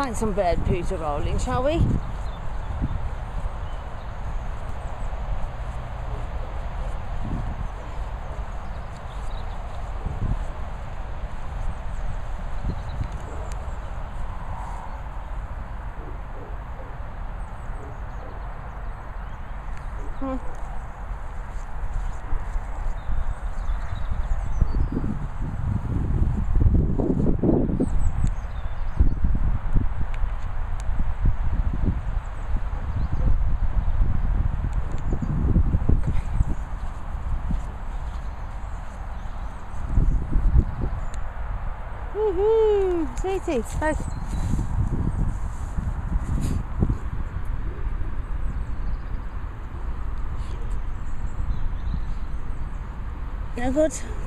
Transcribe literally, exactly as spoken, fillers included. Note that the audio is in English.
find some bird poo to roll in, shall we? Woohoo! Sweetie, nice. No good.